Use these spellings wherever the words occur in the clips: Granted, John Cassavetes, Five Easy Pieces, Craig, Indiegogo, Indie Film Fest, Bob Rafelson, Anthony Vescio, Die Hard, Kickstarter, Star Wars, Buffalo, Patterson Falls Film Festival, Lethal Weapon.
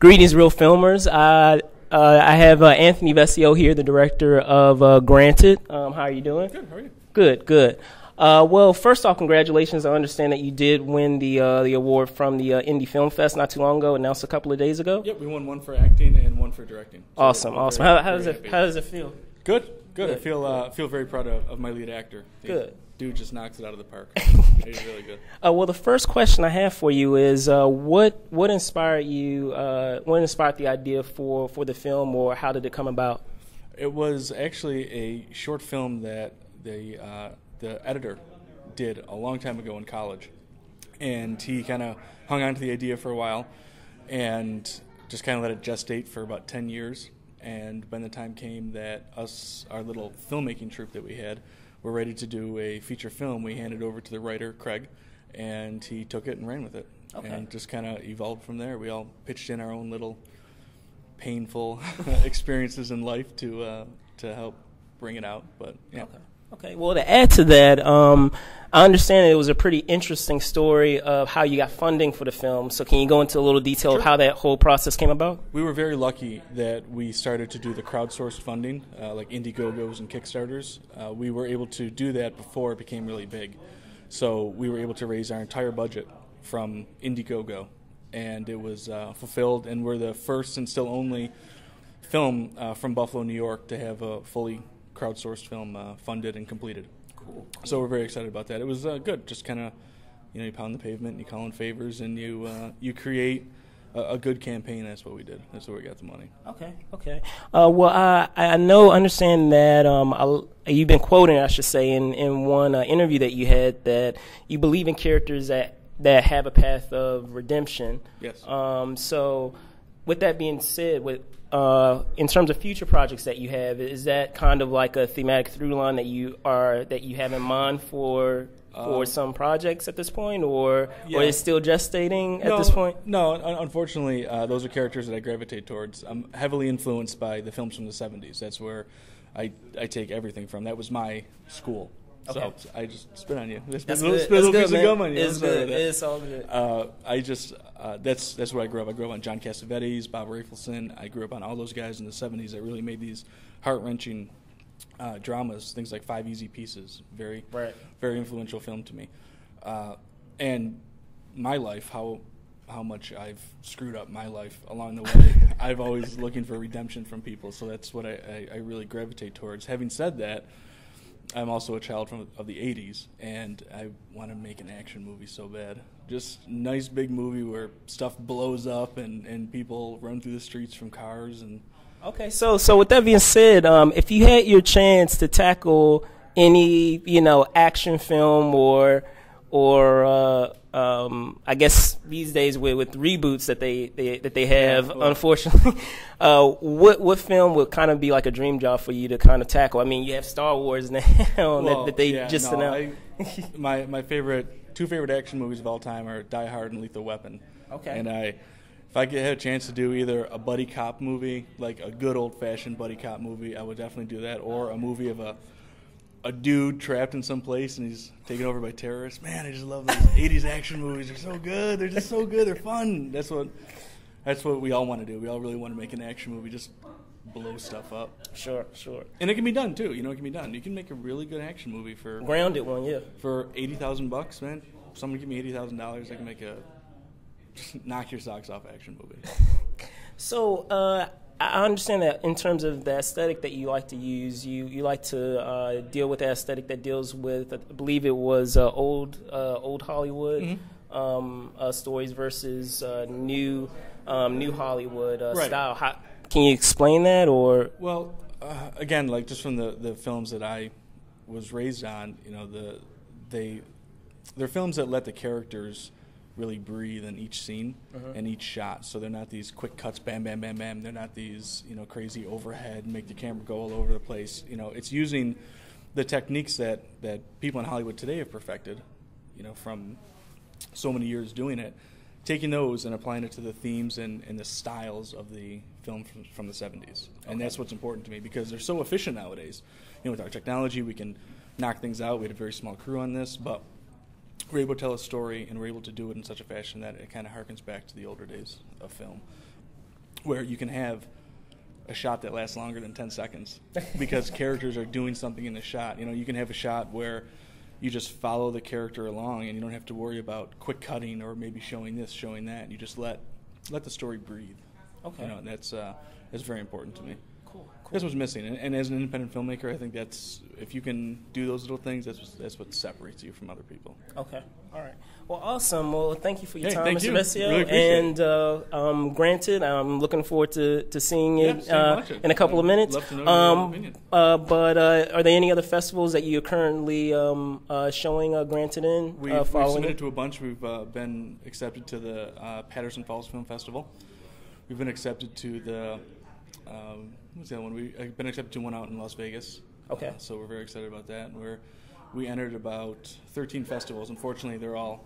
Greetings, real filmers. I have Anthony Vescio here, the director of Granted. How are you doing? Good, how are you? Good, good. Well, first off, congratulations. I understand that you did win the award from the Indie Film Fest not too long ago, announced a couple of days ago. Yep, we won one for acting and one for directing. So awesome, awesome. How does it feel? Good, good. I feel very proud of my lead actor. Good. Dude just knocks it out of the park. He's really good. Well, the first question I have for you is what inspired you? What inspired the idea for the film, or how did it come about? It was actually a short film that the editor did a long time ago in college, and he kind of hung on to the idea for a while and just kind of let it gestate for about 10 years, and when the time came that our little filmmaking troupe that we had were ready to do a feature film, we handed it over to the writer, Craig, and he took it and ran with it. Okay. And just kind of evolved from there. We all pitched in our own little painful experiences in life to help bring it out, but yeah. Okay. Okay, well, to add to that, I understand it was a pretty interesting story of how you got funding for the film. So can you go into a little detail of how that whole process came about? We were very lucky that we started to do the crowdsourced funding, like Indiegogos and Kickstarters. We were able to do that before it became really big. So we were able to raise our entire budget from Indiegogo, and it was fulfilled, and we're the first and still only film from Buffalo, New York to have a fully crowdsourced film funded and completed. Cool. So we're very excited about that. It was good. Just kind of, you know, you pound the pavement and you call in favors and you you create a good campaign. That's what we did. That's where we got the money. Okay. Okay. Well, I understand that you've been quoting, I should say, in one interview that you had, that you believe in characters that have a path of redemption. Yes. So, with that being said, in terms of future projects that you have, is that kind of like a thematic through line that you have in mind for some projects at this point, or is it still gestating at this point? No, unfortunately, those are characters that I gravitate towards. I'm heavily influenced by the films from the 70s. That's where I take everything from. That was my school. Okay. So I just spit on you. That's good. Spit a little piece of gum on you. It's good. It's all good. That's where I grew up. I grew up on John Cassavetes, Bob Rafelson. I grew up on all those guys in the 70s that really made these heart-wrenching dramas, things like Five Easy Pieces. Very influential film to me. And my life, how much I've screwed up my life along the way. I've always looking for redemption from people, so that's what I really gravitate towards. Having said that, I'm also a child of the 80s, and I want to make an action movie so bad. Just nice big movie where stuff blows up and people run through the streets from cars. And okay, so with that being said, if you had your chance to tackle any, you know, action film or I guess these days with reboots that they have, yeah, unfortunately, what film would kind of be like a dream job for you to kind of tackle? I mean, you have Star Wars now that they just announced. My two favorite action movies of all time are Die Hard and Lethal Weapon. Okay. And if I could have a chance to do either a buddy cop movie, like a good old fashioned buddy cop movie, I would definitely do that, or a movie of a dude trapped in some place and he's taken over by terrorists. Man, I just love those 80s action movies. They're so good. They're just so good. They're fun. That's what we all want to do. We all really want to make an action movie, just blow stuff up. Sure, sure. And it can be done too. You know, it can be done. You can make a really good action movie for grounded one, yeah. For $80,000, man. Someone give me $80,000. I can make a just knock your socks off action movie. So, I understand that in terms of the aesthetic that you like to use, you like to deal with the aesthetic that deals with, I believe it was old Hollywood stories versus new Hollywood style. How, can you explain that? Or well, again, like just from the films that I was raised on, you know, they're films that let the characters really breathe in each scene and each shot, so they're not these quick cuts, bam, bam, bam, bam. They're not these, you know, crazy overhead, make the camera go all over the place. You know, it's using the techniques that people in Hollywood today have perfected, you know, from so many years doing it, taking those and applying it to the themes and the styles of the film from the 70s. And that's what's important to me, because they're so efficient nowadays. You know, with our technology, we can knock things out. We had a very small crew on this, but we're able to tell a story, and we're able to do it in such a fashion that it kind of harkens back to the older days of film. where you can have a shot that lasts longer than 10 seconds because characters are doing something in the shot. You know, you can have a shot where you just follow the character along and you don't have to worry about quick cutting or maybe showing this, showing that. You just let the story breathe. Okay. You know, that's very important to me. Cool. That's what's missing. And as an independent filmmaker, I think that's, if you can do those little things, that's what separates you from other people. Okay. All right. Well, awesome. Well, thank you for your time, Mr. Vescio. Really appreciate it. Granted, I'm looking forward to seeing it in a couple of minutes. Love to know your opinion. Are there any other festivals that you're currently showing Granted in? We've submitted to a bunch. We've been accepted to the Patterson Falls Film Festival. We've been accepted to the... what's the other one? We've been accepted to one out in Las Vegas. Okay. So we're very excited about that. We entered about 13 festivals. Unfortunately, they're all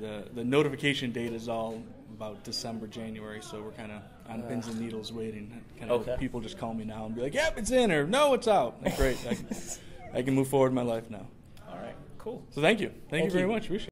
the notification date is all about December, January. So we're kind of on pins and needles waiting. People just call me now and be like, "Yep, it's in," or "No, it's out." Like, great. I can move forward in my life now. All right. Cool. So thank you. Thank you very much. Appreciate it.